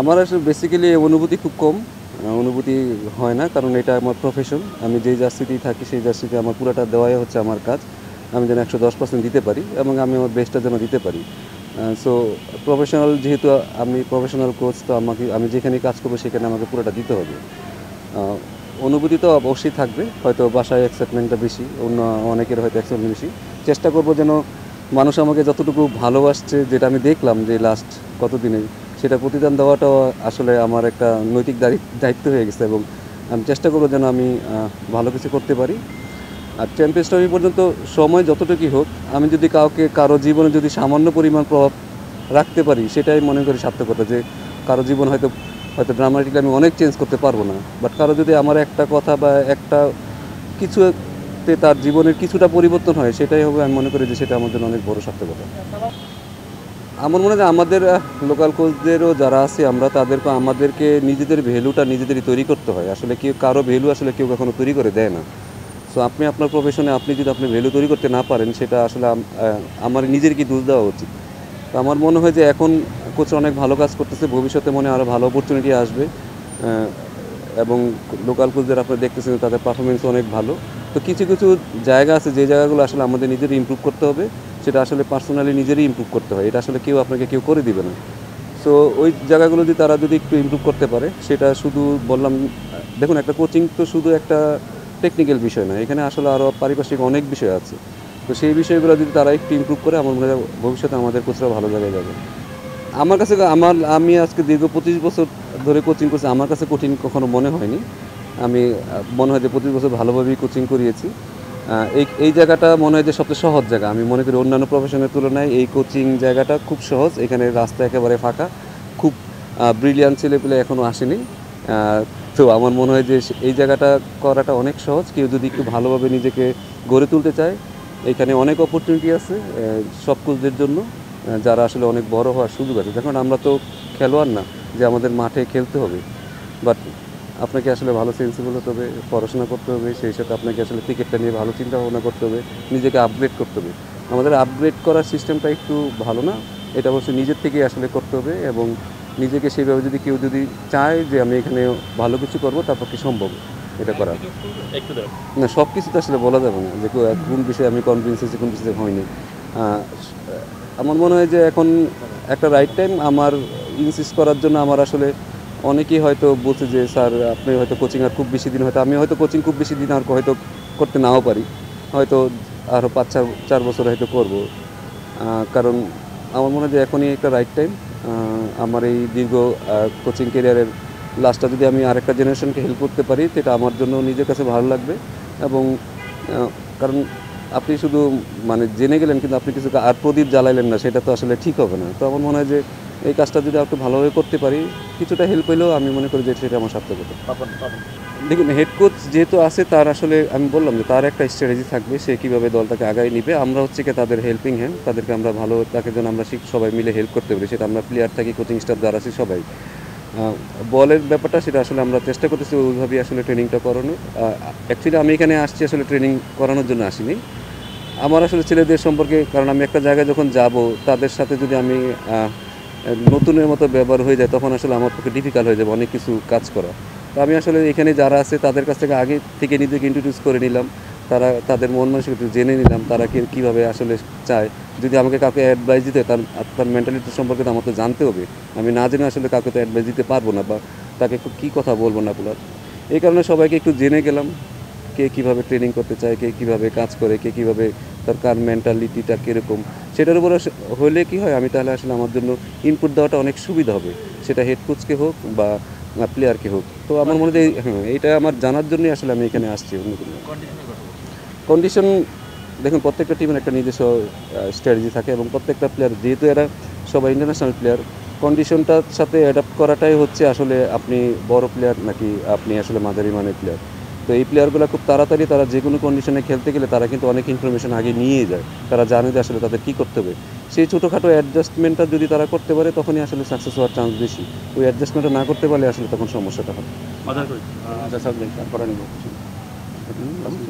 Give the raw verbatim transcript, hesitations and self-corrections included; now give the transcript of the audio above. আমার আসলে বেসিক্যালি অনুভূতি খুব কম অনুভূতি হয় না কারণ এটা আমার প্রফেশন আমি যে জার্সিতেই থাকি সেই জার্সিতে আমার পুরোটা দেওয়াই হচ্ছে আমার কাজ আমি যেন একশো দশ পার্সেন্ট দিতে পারি এবং আমি আমার বেস্টটা যেন দিতে পারি সো প্রফেশনাল যেহেতু আমি প্রফেশনাল কোচ তো আমাকে আমি যেখানে কাজ করবো সেখানে আমাকে পুরোটা দিতে হবে অনুভূতি তো অবশ্যই থাকবে হয়তো বাসায় এক্সাইটমেন্টটা বেশি অন্য অনেকের হয়তো এক্সাইটমেন্ট বেশি চেষ্টা করবো যেন মানুষ আমাকে যতটুকু ভালোবাসছে যেটা আমি দেখলাম যে লাস্ট কতদিনে সেটা প্রতিদান দেওয়াটাও আসলে আমার একটা নৈতিক দায়িত্ব হয়ে গেছে এবং আমি চেষ্টা করবো যেন আমি ভালো কিছু করতে পারি আর চ্যাম্পিয়ন্স ট্রফি পর্যন্ত সময় যতটুকুই হোক আমি যদি কাউকে কারো জীবনে যদি সামান্য পরিমাণ প্রভাব রাখতে পারি সেটাই মনে করি সার্থকতা যে কারো জীবন হয়তো হয়তো ড্রামাটিকলি আমি অনেক চেঞ্জ করতে পারবো না বাট কারো যদি আমার একটা কথা বা একটা কিছুতে তার জীবনের কিছুটা পরিবর্তন হয় সেটাই হবে আমি মনে করি যে সেটা আমাদের অনেক বড় সার্থকতা আমার মনে হয় আমাদের লোকাল কোচদেরও যারা আছে আমরা তাদেরকে আমাদেরকে নিজেদের ভ্যালুটা নিজেদেরই তৈরি করতে হয় আসলে কেউ কারো ভ্যালু আসলে কেউ কখনো তৈরি করে দেয় না সো আপনি আপনার প্রফেশনে আপনি যদি আপনি ভ্যালু তৈরি করতে না পারেন সেটা আসলে আমার নিজের কি দোষ দেওয়া উচিত তো আমার মনে হয় যে এখন কোচ অনেক ভালো কাজ করতেছে ভবিষ্যতে মনে হয় আরও ভালো অপরচুনিটি আসবে এবং লোকাল কোচদের আপনারা দেখতেছেন তাদের পারফরমেন্স অনেক ভালো তো কিছু কিছু জায়গা আছে যে জায়গাগুলো আসলে আমাদের নিজেরই ইমপ্রুভ করতে হবে সেটা আসলে পার্সোনালি নিজেরই ইমপ্রুভ করতে হয় এটা আসলে কেউ আপনাকে কেউ করে দিবে না সো ওই জায়গাগুলো যদি তারা যদি একটু ইমপ্রুভ করতে পারে সেটা শুধু বললাম দেখুন একটা কোচিং তো শুধু একটা টেকনিক্যাল বিষয় না এখানে আসলে আরও পারিপার্শ্বিক অনেক বিষয় আছে তো সেই বিষয়গুলো যদি তারা একটু ইমপ্রুভ করে আমার মনে হয় ভবিষ্যতে আমাদের কোচরা ভালো জায়গায় যাবে আমার কাছে আমার আমি আজকে দীর্ঘ পঁচিশ বছর ধরে কোচিং করছি আমার কাছে কঠিন কখনো মনে হয়নি আমি মনে হয় যে পঁচিশ বছর ভালোভাবেই কোচিং করিয়েছি এই এই জায়গাটা মনে হয় যে সবচেয়ে সহজ জায়গা আমি মনে করি অন্যান্য প্রফেশনের তুলনায় এই কোচিং জায়গাটা খুব সহজ এখানে রাস্তা একেবারে ফাঁকা খুব ব্রিলিয়ান্ট ছেলেপেলে এখনও আসেনি তো আমার মনে হয় যে এই জায়গাটা করাটা অনেক সহজ কেউ যদি একটু ভালোভাবে নিজেকে গড়ে তুলতে চায় এখানে অনেক অপরচুনিটি আছে সব কোচদের জন্য যারা আসলে অনেক বড় হওয়ার সুযোগ আছে দেখুন আমরা তো খেলোয়াড় না যে আমাদের মাঠে খেলতে হবে বাট আপনাকে আসলে ভালো সেন্সিবল হতে হবে পড়াশোনা করতে হবে সেই সাথে আপনাকে আসলে ক্রিকেটটা নিয়ে ভালো চিন্তা ভাবনা করতে হবে নিজেকে আপগ্রেড করতে হবে আমাদের আপগ্রেড করার সিস্টেমটা একটু ভালো না এটা অবশ্যই নিজের থেকেই আসলে করতে হবে এবং নিজেকে সেইভাবে যদি কেউ যদি চায় যে আমি এখানে ভালো কিছু করবো তার পক্ষে সম্ভব এটা করা না সব কিছু তো আসলে বলা যাবে না যে কোন বিষয়ে আমি কনভিন্স হয়েছি কোন বিষয়ে হয়নি আমার মনে হয় যে এখন একটা রাইট টাইম আমার ইনসিস্ট করার জন্য আমার আসলে অনেকেই হয়তো বলছে যে স্যার আপনি হয়তো কোচিং আর খুব বেশি দিন হয়তো আমি হয়তো কোচিং খুব বেশি দিন আর হয়তো করতে নাও পারি হয়তো আরও পাঁচ চার চার বছর হয়তো করব কারণ আমার মনে হয় যে এখনই একটা রাইট টাইম আমার এই দীর্ঘ কোচিং ক্যারিয়ারের লাস্টটা যদি আমি আরেকটা জেনারেশনকে হেল্প করতে পারি সেটা আমার জন্য নিজের কাছে ভালো লাগবে এবং কারণ আপনি শুধু মানে জেনে গেলেন কিন্তু আপনি কিছু আর প্রদীপ জ্বালাইলেন না সেটা তো আসলে ঠিক হবে না তো আমার মনে হয় যে এই কাজটা যদি একটু ভালোভাবে করতে পারি কিছুটা হেল্প হইলেও আমি মনে করি যে সেটা আমার সার্থকতা দেখুন হেড কোচ যেহেতু আছে তার আসলে আমি বললাম যে তার একটা স্ট্র্যাটেজি থাকবে সে কীভাবে দলটাকে আগায় নিবে আমরা হচ্ছে কি তাদের হেল্পিং হ্যান্ড তাদেরকে আমরা ভালো তাকে যেন আমরা সবাই মিলে হেল্প করতে পারি সেটা আমরা প্লেয়ার থাকি কোচিং স্টাফ যারা আছি সবাই বলের ব্যাপারটা সেটা আসলে আমরা চেষ্টা করতেছি ওইভাবেই আসলে ট্রেনিংটা করানো অ্যাকচুয়ালি আমি এখানে আসছি আসলে ট্রেনিং করানোর জন্য আসিনি আমার আসলে ছেলেদের সম্পর্কে কারণ আমি একটা জায়গায় যখন যাব তাদের সাথে যদি আমি নতুনের মতো ব্যবহার হয়ে যায় তখন আসলে আমার পক্ষে ডিফিকাল্ট হয়ে যাবে অনেক কিছু কাজ করা তো আমি আসলে এখানে যারা আছে তাদের কাছ থেকে আগে থেকে নিজেকে ইন্ট্রোডিউস করে নিলাম তারা তাদের মন মানসিক একটু জেনে নিলাম তারা কীভাবে আসলে চায় যদি আমাকে কাউকে অ্যাডভাইস দিতে তার তার মেন্টালিটি সম্পর্কে তো আমার তো জানতে হবে আমি না জেনে আসলে কাউকে তো অ্যাডভাইস দিতে পারবো না বা তাকে কী কথা বলবো না বলার এই কারণে সবাইকে একটু জেনে গেলাম কে কীভাবে ট্রেনিং করতে চায় কে কীভাবে কাজ করে কে কীভাবে তার কার মেন্টালিটিটা কীরকম সেটার উপর হলে কি হয় আমি তাহলে আসলে আমার জন্য ইনপুট দেওয়াটা অনেক সুবিধা হবে সেটা হেড কোচকে হোক বা প্লেয়ারকে হোক তো আমার মনে হয় হ্যাঁ এটা আমার জানার জন্যই আসলে আমি এখানে আসছি অন্য কোনো কন্ডিশন দেখুন প্রত্যেকটা টিমের একটা নিজস্ব স্ট্র্যাটেজি থাকে এবং প্রত্যেকটা প্লেয়ার যেহেতু এরা সবাই ইন্টারন্যাশনাল প্লেয়ার কন্ডিশনটার সাথে অ্যাডাপ্ট করাটাই হচ্ছে আসলে আপনি বড় প্লেয়ার নাকি আপনি আসলে মাঝারি মানের প্লেয়ার তো এই প্লেয়ারগুলো খুব তাড়াতাড়ি তারা যে কোনো কন্ডিশনে খেলতে গেলে তারা কিন্তু অনেক ইনফরমেশন আগে নিয়ে যায় তারা জানে যে আসলে তাদের কী করতে হবে সেই ছোটোখাটো অ্যাডজাস্টমেন্টটা যদি তারা করতে পারে তখনই আসলে সাকসেস হওয়ার চান্স বেশি ওই অ্যাডজাস্টমেন্টটা না করতে পারলে আসলে তখন সমস্যাটা হবে